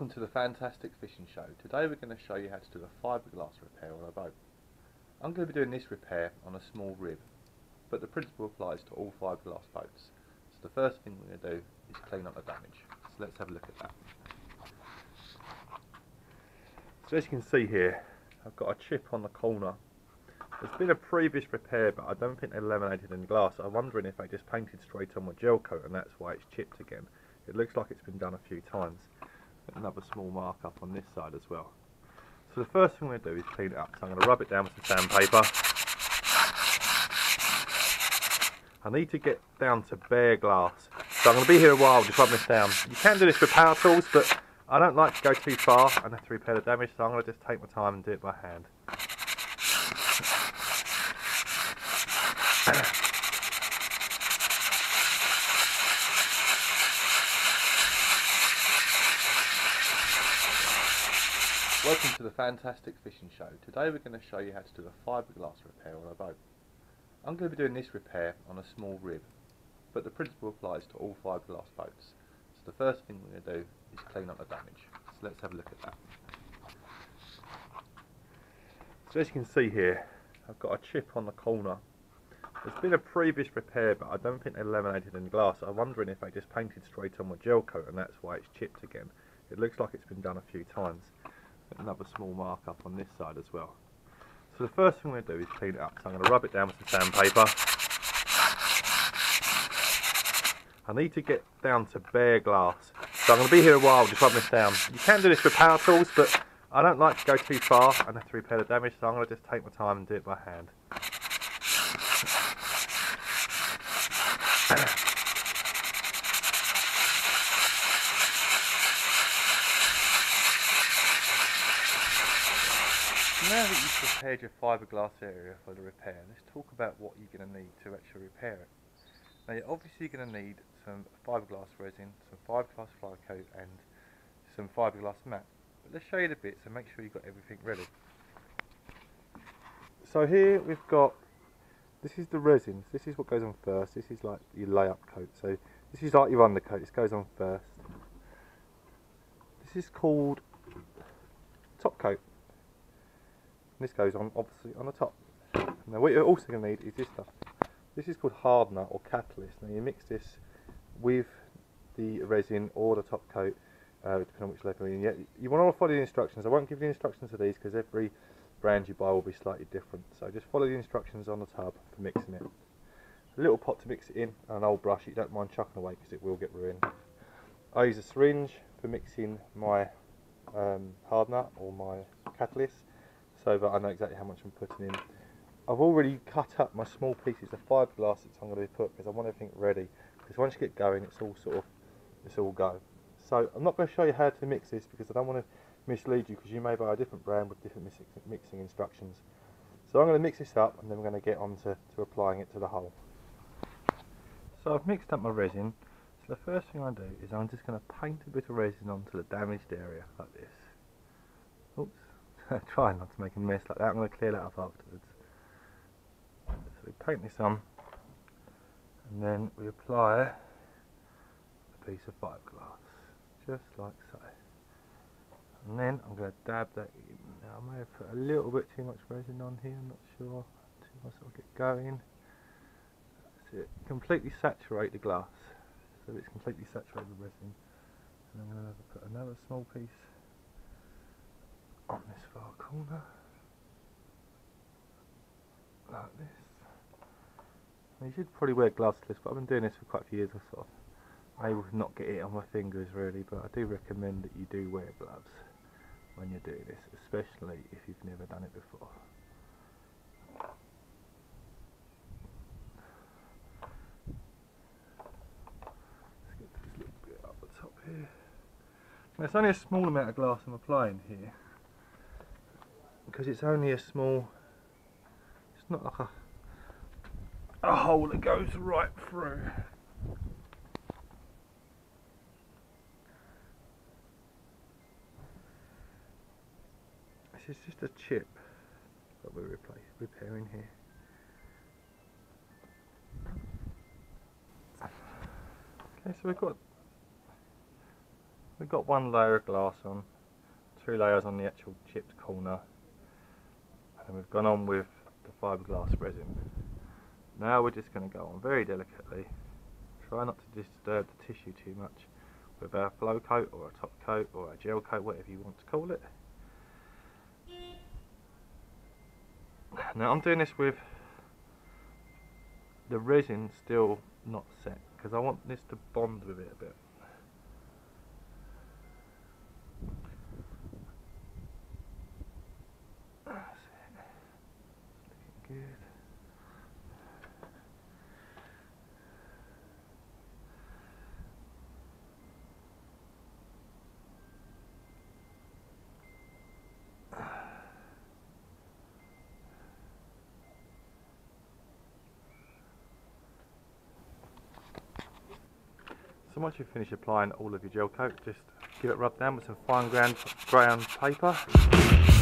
Welcome to the Fantastic Fishing Show. Today we're going to show you how to do a fiberglass repair on a boat. I'm going to be doing this repair on a small rib, but the principle applies to all fiberglass boats. So the first thing we're going to do is clean up the damage. So let's have a look at that. So as you can see here, I've got a chip on the corner. There's been a previous repair, but I don't think they laminated any glass. I'm wondering if they just painted straight on with gel coat and that's why it's chipped again. It looks like it's been done a few times. Another small markup on this side as well. So the first thing we're going to do is clean it up. So I'm going to rub it down with some sandpaper. I need to get down to bare glass. So I'm going to be here a while just rubbing this down. You can do this with power tools, but I don't like to go too far and have to repair the damage, so I'm going to just take my time and do it by hand. Welcome to the Fantastic Fishing Show. Today we're going to show you how to do a fiberglass repair on a boat. I'm going to be doing this repair on a small rib, but the principle applies to all fiberglass boats. So the first thing we're going to do is clean up the damage. So let's have a look at that. So as you can see here, I've got a chip on the corner. There's been a previous repair, but I don't think they laminated any glass. I'm wondering if they just painted straight on with gel coat and that's why it's chipped again. It looks like it's been done a few times. Another small markup on this side as well. So the first thing we're going to do is clean it up. So I'm going to rub it down with some sandpaper. I need to get down to bare glass. So I'm going to be here a while just rubbing this down. You can do this with power tools, but I don't like to go too far and have to repair the damage, so I'm going to just take my time and do it by hand. Now that you've prepared your fiberglass area for the repair, let's talk about what you're going to need to actually repair it. Now you're obviously going to need some fiberglass resin, some fiberglass fly coat and some fiberglass mat. But let's show you the bits and make sure you've got everything ready. So here we've got, this is the resin, this is what goes on first, this is like your layup coat, so this is like your undercoat, this goes on first. This is called top coat. This goes on obviously on the top. Now what you're also going to need is this stuff. This is called hardener or catalyst. Now you mix this with the resin or the top coat, depending on which level you're in. You want to follow the instructions. I won't give you the instructions of these because every brand you buy will be slightly different. So just follow the instructions on the tub for mixing it. A little pot to mix it in and an old brush you don't mind chucking away because it will get ruined. I use a syringe for mixing my hardener or my catalyst, so that I know exactly how much I'm putting in. I've already cut up my small pieces of fiberglass that I'm going to put because I want everything ready. Because once you get going, it's all go. So I'm not going to show you how to mix this because I don't want to mislead you, because you may buy a different brand with different mixing instructions. So I'm going to mix this up and then we're going to get on to applying it to the hull. So I've mixed up my resin. So the first thing I do is I'm just going to paint a bit of resin onto the damaged area like this. Oops. Try not to make a mess like that. I'm going to clear that up afterwards. So we paint this on and then we apply a piece of fiberglass, just like so. And then I'm going to dab that in. Now I may have put a little bit too much resin on here, I'm not sure. Too much will get going. That's it. Completely saturate the glass so it's completely saturated with resin. And I'm going to have to put another small piece on this far corner, like this. Now you should probably wear gloves to this, but I've been doing this for quite a few years. I sort of able to not get it on my fingers really, but I do recommend that you do wear gloves when you're doing this, especially if you've never done it before. Let's get this little bit up the top here. Now it's only a small amount of glass I'm applying here, because it's only a small, it's not like a hole that goes right through. This is just a chip that we're repairing here. Okay, so we've got We've got one layer of glass on, two layers on the actual chipped corner, and we've gone on with the fiberglass resin. Now we're just going to go on very delicately, try not to disturb the tissue too much with our flow coat or a top coat or a gel coat, whatever you want to call it. Now I'm doing this with the resin still not set because I want this to bond with it a bit. So once you finish applying all of your gel coat, just give it a rub down with some fine ground paper.